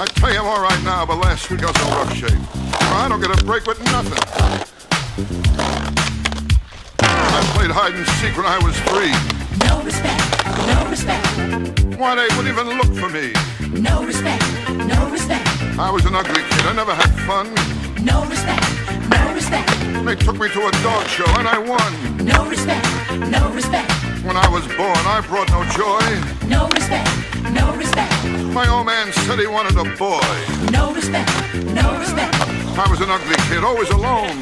I pay him all right now, but last week I was in rough shape. I don't get a break with nothing. I played hide and seek when I was 3. No respect, no respect. Why, they wouldn't even look for me. No respect, no respect. I was an ugly kid, I never had fun. No respect, no respect. They took me to a dog show and I won. No respect, no respect. When I was born, I brought no joy. No respect, no respect. My old man said he wanted a boy. No respect, no respect. I was an ugly kid, always alone.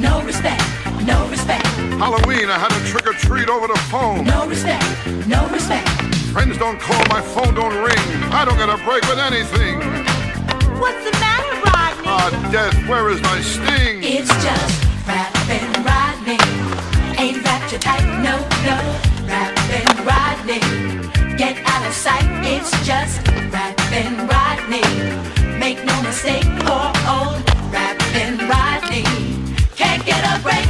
No respect, no respect. Halloween, I had a trick-or-treat over the phone. No respect, no respect. Friends don't call, my phone don't ring. I don't get a break with anything. What's the matter, Rodney? Ah, death, where is my sting? It's just rapping, Rodney. Ain't wrapped your tight, no, no. Rappin' Rodney, get out of sight, it's just Rappin' Rodney. Make no mistake, poor old Rappin' Rodney can't get a break.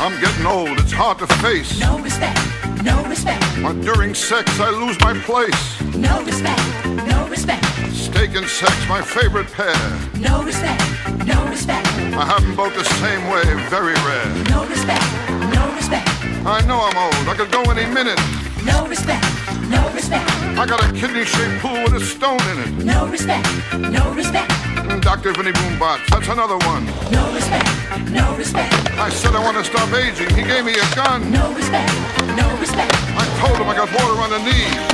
I'm getting old, it's hard to face. No respect, no respect. But during sex, I lose my place. No respect, no respect. Steak and sex, my favorite pair. No respect, no respect. I have them both the same way, very rare. No respect, no respect. I know I'm old, I could go any minute. No respect, no respect. I got a kidney-shaped pool with a stone in it. No respect, no respect. Dr. Vinnie Boom Bats, that's another one. No respect, no respect. I said I want to stop aging, he gave me a gun. No respect, no respect. I told him I got water on the knees.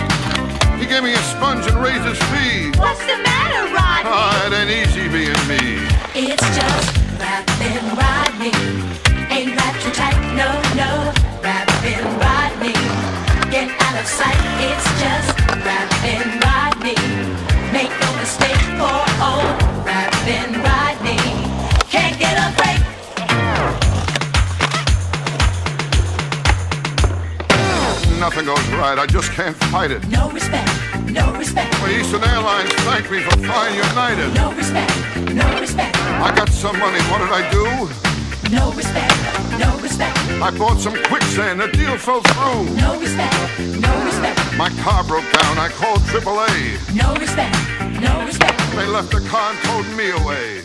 He gave me a sponge and raised his fee. What's the matter, Rodney? Ah, it ain't easy being me. It's just Rappin' Rodney. Ain't wrapped too tight, no, no. Rappin' Rodney. Get out of sight, it's just Rappin' Rodney. Make no mistake, for old Rappin' Rodney can't get a break. Nothing goes right, I just can't fight it. No respect, no respect. Well, Eastern Airlines thanked me for flying United. No respect, no respect. I got some money, what did I do? No respect, no respect. I bought some quicksand, the deal fell through. No respect, no respect. My car broke down, I called AAA. No respect, no respect. They left the car and towed me away.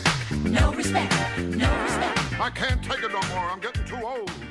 No respect, no respect. I can't take it no more, I'm getting too old.